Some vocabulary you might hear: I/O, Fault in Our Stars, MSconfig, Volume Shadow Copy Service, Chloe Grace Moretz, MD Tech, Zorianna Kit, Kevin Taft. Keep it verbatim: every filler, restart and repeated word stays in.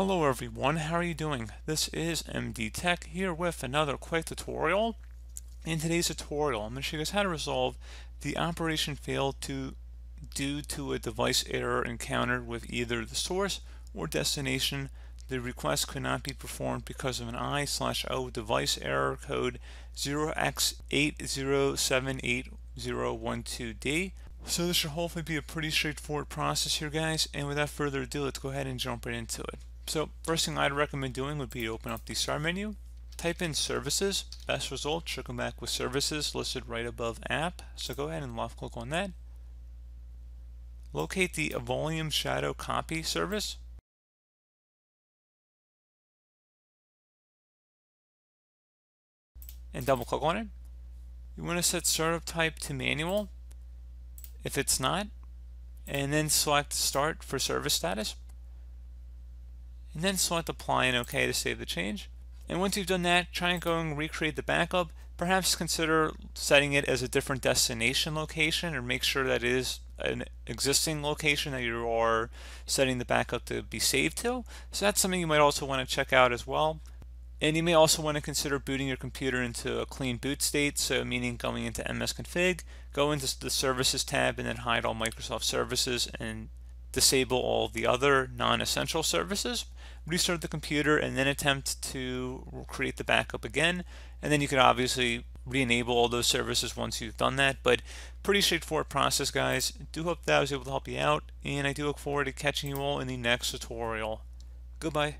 Hello everyone, how are you doing? This is M D Tech here with another quick tutorial. In today's tutorial, I'm going to show you guys how to resolve the operation failed to due to a device error encountered with either the source or destination. The request could not be performed because of an I O device error code zero x eight zero seven eight zero one two D. So this should hopefully be a pretty straightforward process here, guys, and without further ado, let's go ahead and jump right into it. So first thing I'd recommend doing would be to open up the start menu, type in services, best result should come back with services listed right above app. So go ahead and left click on that. Locate the volume shadow copy service. And double click on it. You want to set startup type to manual if it's not. And then select start for service status. And then select apply and OK to save the change. And once you've done that, try and go and recreate the backup. Perhaps consider setting it as a different destination location, or make sure that it is an existing location that you are setting the backup to be saved to. So that's something you might also want to check out as well. And you may also want to consider booting your computer into a clean boot state, so meaning going into MSconfig, go into the services tab and then hide all Microsoft services and disable all the other non-essential services, restart the computer, and then attempt to create the backup again. And then you can obviously re-enable all those services once you've done that, but pretty straightforward process, guys. Do hope that I was able to help you out, and I do look forward to catching you all in the next tutorial. Goodbye.